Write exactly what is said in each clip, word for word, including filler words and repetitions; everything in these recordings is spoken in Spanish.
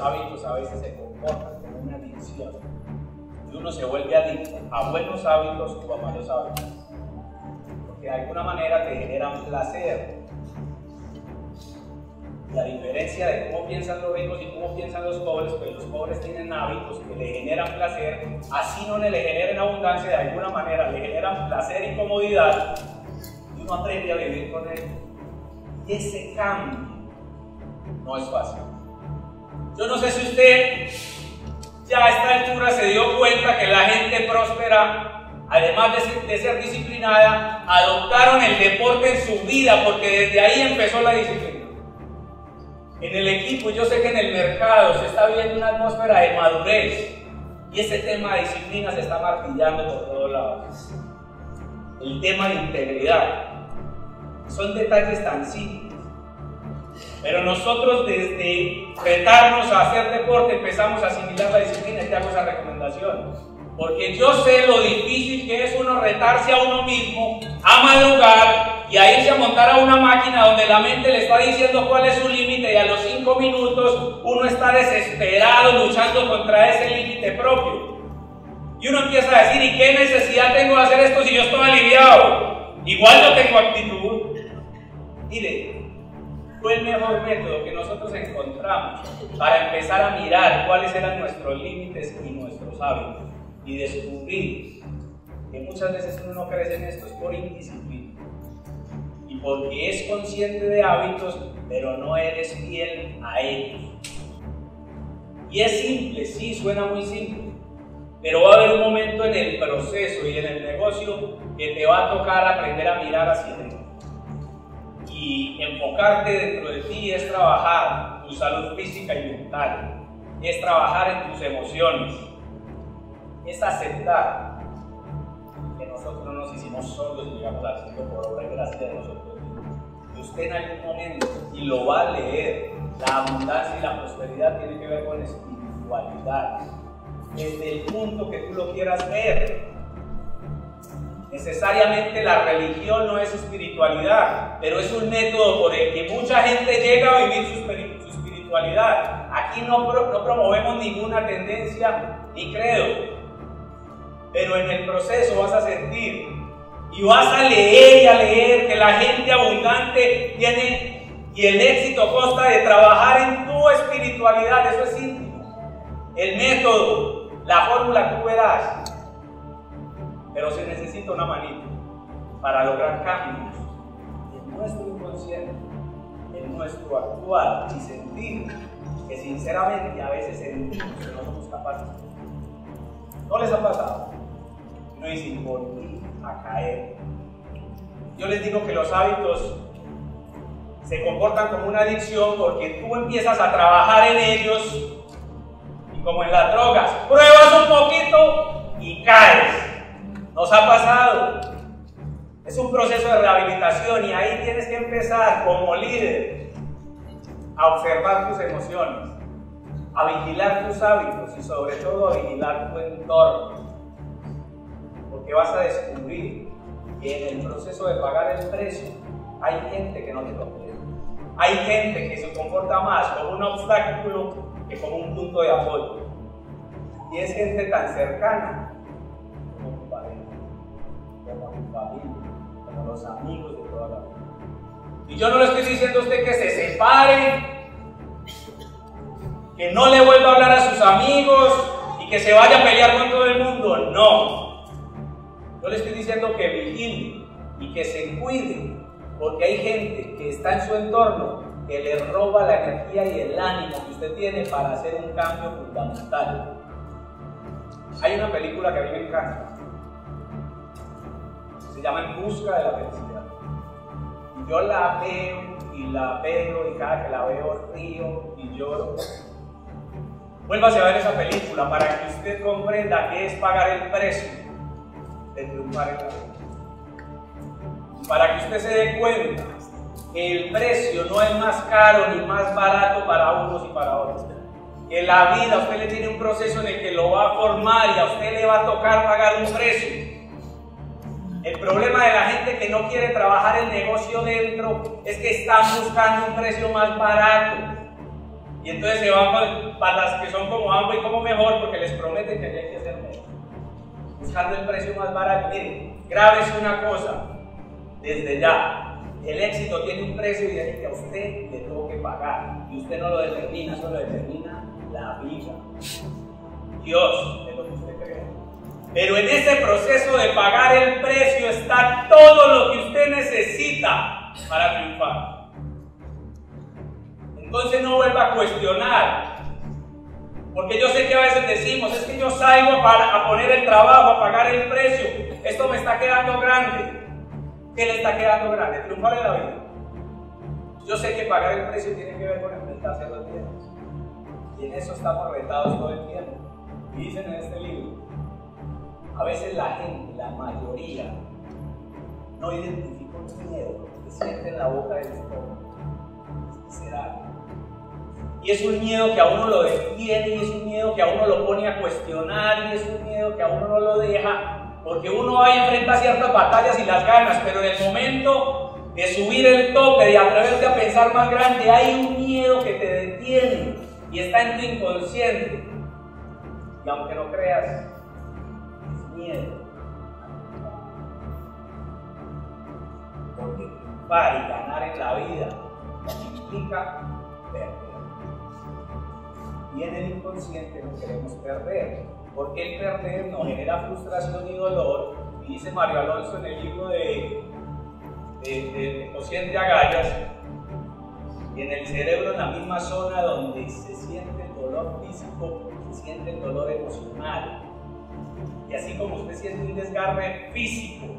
hábitos a veces se comportan como una adicción y uno se vuelve adicto a buenos hábitos o a malos hábitos, porque de alguna manera te generan placer. La diferencia de cómo piensan los ricos y cómo piensan los pobres, pues los pobres tienen hábitos que le generan placer, así no le generen abundancia, de alguna manera le generan placer y comodidad, y uno aprende a vivir con él. Y ese cambio no es fácil. Yo no sé si usted ya a esta altura se dio cuenta que la gente próspera, además de ser, de ser disciplinada, adoptaron el deporte en su vida, porque desde ahí empezó la disciplina. En el equipo, yo sé que en el mercado se está viendo una atmósfera de madurez y ese tema de disciplina se está martillando por todos lados. El tema de integridad, son detalles tan simples, pero nosotros desde retarnos a hacer deporte empezamos a asimilar la disciplina y te hago esa recomendación. Porque yo sé lo difícil que es uno retarse a uno mismo, a madrugar y a irse a montar a una máquina donde la mente le está diciendo cuál es su límite y a los cinco minutos uno está desesperado luchando contra ese límite propio. Y uno empieza a decir, ¿y qué necesidad tengo de hacer esto si yo estoy aliviado? Igual no tengo actitud. Mire, fue el mejor método que nosotros encontramos para empezar a mirar cuáles eran nuestros límites y nuestros hábitos. Y descubrir que muchas veces uno no crece en esto es por indisciplina y porque es consciente de hábitos, pero no eres fiel a ellos. Y es simple, sí, suena muy simple, pero va a haber un momento en el proceso y en el negocio que te va a tocar aprender a mirar hacia adentro y enfocarte dentro de ti. Es trabajar tu salud física y mental, es trabajar en tus emociones, es aceptar que nosotros no nos hicimos solos y llegamos al cielo por obra y gracia de nosotros mismos. Y usted en algún momento, y lo va a leer, la abundancia y la prosperidad tiene que ver con espiritualidad. Desde el punto que tú lo quieras ver. Necesariamente la religión no es espiritualidad, pero es un método por el que mucha gente llega a vivir su, su espiritualidad. Aquí no, pro, no promovemos ninguna tendencia ni credo. Pero en el proceso vas a sentir y vas a leer y a leer que la gente abundante tiene y el éxito consta de trabajar en tu espiritualidad. Eso es íntimo. El método, la fórmula tú verás. Pero se necesita una manita para lograr cambios en nuestro inconsciente, en nuestro actuar y sentir que sinceramente a veces sentimos que no somos capaces. ¿No les ha pasado? No dicen, volví a caer. Yo les digo que los hábitos se comportan como una adicción porque tú empiezas a trabajar en ellos y como en las drogas, pruebas un poquito y caes. Nos ha pasado. Es un proceso de rehabilitación y ahí tienes que empezar como líder a observar tus emociones, a vigilar tus hábitos y sobre todo a vigilar tu entorno, porque vas a descubrir que en el proceso de pagar el precio hay gente que no te comprende, hay gente que se comporta más como un obstáculo que como un punto de apoyo, y es gente tan cercana como tu pareja, como tu familia, como los amigos de toda la vida. Y yo no le estoy diciendo a usted que se separe, que no le vuelva a hablar a sus amigos y que se vaya a pelear con todo el mundo. No. Yo le estoy diciendo que vigile y que se cuide, porque hay gente que está en su entorno que le roba la energía y el ánimo que usted tiene para hacer un cambio fundamental. Hay una película que a mí me encanta. Se llama En busca de la felicidad. Y yo la veo y la veo y cada que la veo río y lloro. Vuélvase a ver esa película para que usted comprenda qué es pagar el precio de triunfar en la vida. Para que usted se dé cuenta que el precio no es más caro ni más barato para unos y para otros. Que la vida, usted le tiene un proceso en el que lo va a formar y a usted le va a tocar pagar un precio. El problema de la gente que no quiere trabajar el negocio dentro es que están buscando un precio más barato. Y entonces se van para, para las que son como Amway y como mejor, porque les prometen que hay que hacer mejor, buscando el precio más barato. Miren, grábese una cosa desde ya: el éxito tiene un precio y es el que a usted le tengo que pagar, y usted no lo determina, eso lo determina la vida, Dios, es lo que usted cree. Pero en ese proceso de pagar el precio está todo lo que usted necesita para triunfar. Entonces no vuelva a cuestionar, porque yo sé que a veces decimos, es que yo salgo para, a poner el trabajo, a pagar el precio, esto me está quedando grande. ¿Qué le está quedando grande? Triunfar en la vida. Yo sé que pagar el precio tiene que ver con enfrentarse a los miedos, y en eso estamos retados todo el tiempo. Y dicen en este libro, a veces la gente, la mayoría, no identifica un miedo que siente en la boca del estómago, será. Y es un miedo que a uno lo detiene, y es un miedo que a uno lo pone a cuestionar, y es un miedo que a uno no lo deja, porque uno va y enfrenta ciertas batallas y las ganas, pero en el momento de subir el tope, de atreverte a pensar más grande, hay un miedo que te detiene y está en tu inconsciente. Y aunque no creas, es miedo. Porque para y ganar en la vida implica perder. Y en el inconsciente no queremos perder, porque el perder nos genera frustración y dolor. Y dice Mario Alonso en el libro de, de, de Océan de Agallas, que en el cerebro, en la misma zona donde se siente el dolor físico, se siente el dolor emocional. Y así como usted siente un desgarre físico,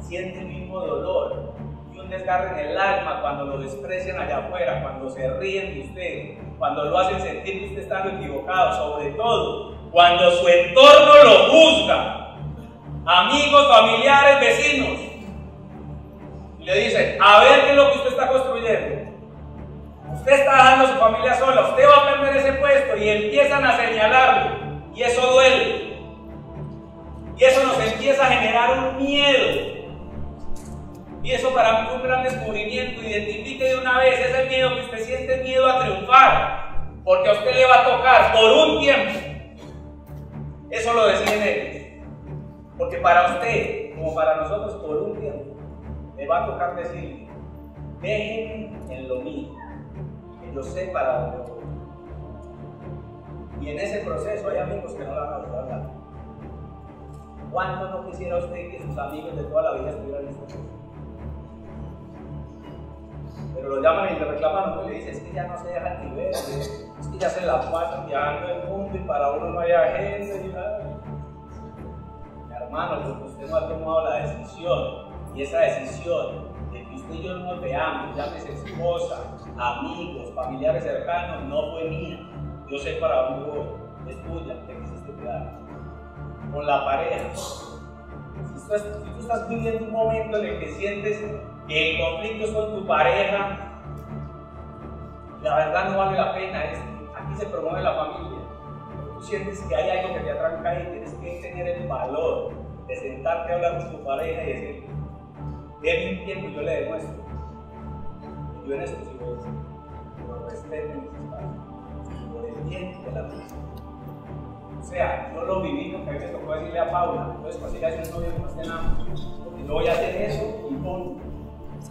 siente el mismo dolor, un desgarre en el alma cuando lo desprecian allá afuera, cuando se ríen de usted, cuando lo hacen sentir que usted está equivocado, sobre todo cuando su entorno lo juzga, amigos, familiares, vecinos, y le dicen, a ver qué es lo que usted está construyendo, usted está dejando a su familia sola, usted va a perder ese puesto, y empiezan a señalarlo, y eso duele, y eso nos empieza a generar un miedo. Y eso para mí fue un gran descubrimiento. Identifique de una vez ese miedo que usted siente, miedo a triunfar, porque a usted le va a tocar por un tiempo. Eso lo deciden ellos, porque para usted, como para nosotros, por un tiempo le va a tocar decir, déjenme en lo mío, que yo sé para dónde voy. Y en ese proceso hay amigos que no la van a hablar. ¿Cuánto no quisiera usted que sus amigos de toda la vida estuvieran en esta cosa? Pero lo llaman y le reclaman, ¿no? Y le dicen, es que ya no se dejan ni ver, ¿eh? Es que ya se la pasan viajando el mundo y para uno no hay agencia y nada. Mi hermano, porque usted no ha tomado la decisión, y esa decisión de que usted y yo nos veamos, llámese esposa, amigos, familiares cercanos, no fue mía. Yo sé para dónde voy, es tuya, te quisiste quedar con la pareja. Si tú, si tú estás viviendo un momento en el que sientes que el conflicto es con tu pareja, la verdad no vale la pena, es, aquí se promueve la familia, pero tú sientes que hay algo que te atranca y tienes que tener el valor de sentarte a hablar con tu pareja y decir, déme un tiempo y yo le demuestro, yo en esto sí voy, pero respeten mis espacios, por el bien de la persona. O sea, yo lo viví, porque a veces tocó decirle a Paula, entonces cuando ella es un novio no esté nada, porque yo voy a hacer eso y pongo.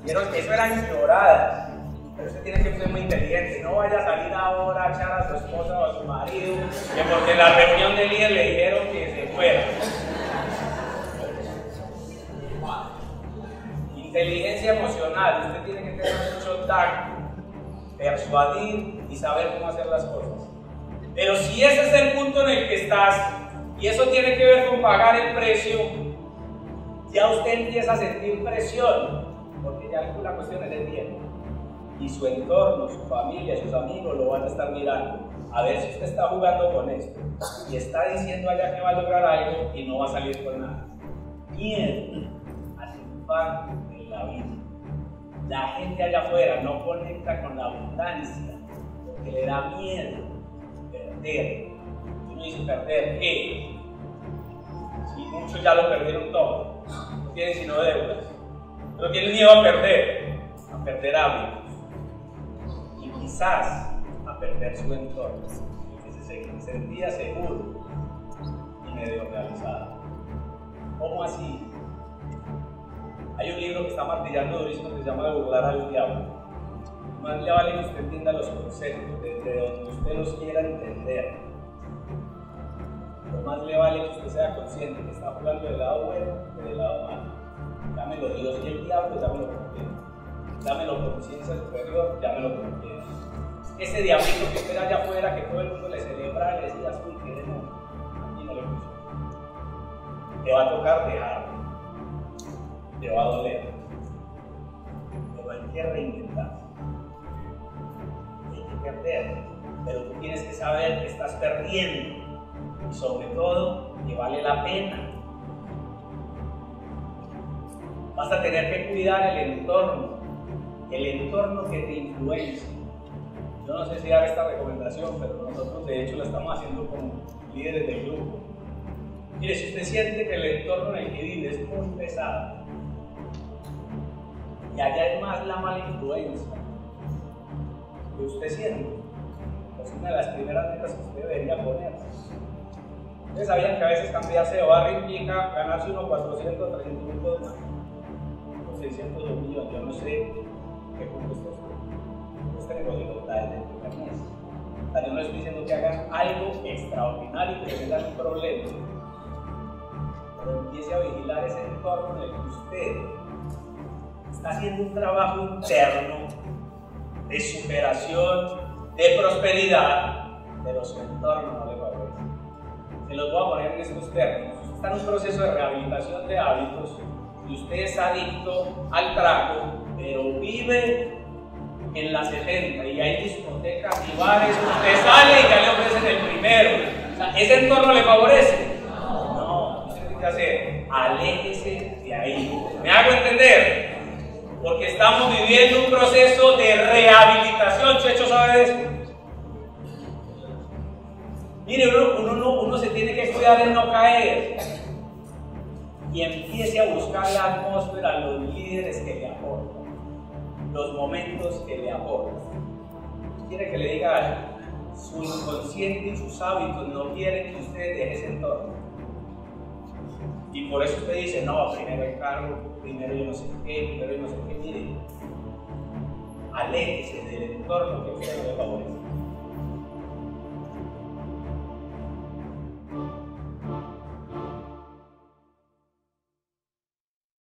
Pero eso eran lloradas, pero usted tiene que ser muy inteligente, no vaya a salir ahora a echar a su esposa o a su marido, que porque en la reunión de líder le dijeron que se fuera. Inteligencia emocional, usted tiene que tener mucho tacto, persuadir y saber cómo hacer las cosas. Pero si ese es el punto en el que estás, y eso tiene que ver con pagar el precio, ya usted empieza a sentir presión. Porque ya la cuestión es el tiempo, y su entorno, su familia, sus amigos lo van a estar mirando, a ver si usted está jugando con esto, y está diciendo allá que va a lograr algo y no va a salir con nada. Miedo a triunfar en la vida. La gente allá afuera no conecta con la abundancia, porque le da miedo perder. Uno dice, ¿perder qué? Si muchos ya lo perdieron todo, no tienen sino deudas. Pero tienen miedo a perder, a perder hábitos. Y quizás a perder su entorno, que se sentía seguro y medio realizado. ¿Cómo así? Hay un libro que está martillando durísimo que se llama Burlar al Diablo. Más le vale que usted entienda los conceptos desde donde usted los quiera entender. Lo más le vale que usted sea consciente que está jugando del lado bueno y del lado malo. Llámelo Dios y el diablo, llámelo como quieras. Llámelo conciencia superior, llámelo como quieras. Ese diablito que espera allá afuera, que todo el mundo le celebra, le decía azul, que no, aquí no le funciona. Te va a tocar dejarlo, te va a doler, pero hay que reinventarse, hay que perder, pero tú tienes que saber que estás perdiendo y sobre todo que vale la pena. Vas a tener que cuidar el entorno, el entorno que te influencia. Yo no sé si dar esta recomendación, pero nosotros de hecho la estamos haciendo con líderes del grupo. Mire, si usted siente que el entorno en el que vive es muy pesado y allá es más la mala influencia que usted siente, es una de las primeras metas que usted debería ponerse. Ustedes sabían que a veces cambiarse de barrio implica ganarse unos cuatrocientos, trescientos mil dólares, o seiscientos, dos millones, yo no sé qué contestó usted. Este negocio lo da desde el primer mes. O sea, yo no estoy diciendo que hagan algo extraordinario y que tengan un problema, pero empiece a vigilar ese entorno en el que usted está haciendo un trabajo interno de superación, de prosperidad, pero su entorno no le favorece. Se los voy a poner en estos términos. Usted está en un proceso de rehabilitación de hábitos y usted es adicto al trago, pero vive en la setenta y hay discotecas y bares, usted sale y ya le ofrecen el primero. O sea, ¿ese entorno le favorece? No, no tiene que hacer, aléjese de ahí. ¿Me hago entender? Porque estamos viviendo un proceso de rehabilitación, Checho, ¿sabes? Mire, uno, uno, uno, uno se tiene que cuidar de no caer y empiece a buscar la atmósfera, los líderes que le aportan, los momentos que le aportan. Quiere que le diga algo, su inconsciente y sus hábitos no quieren que usted deje ese entorno. Y por eso usted dice, no, primero el carro, primero yo no sé qué, primero yo no sé qué. Mire, aléjese del entorno que usted le favorece.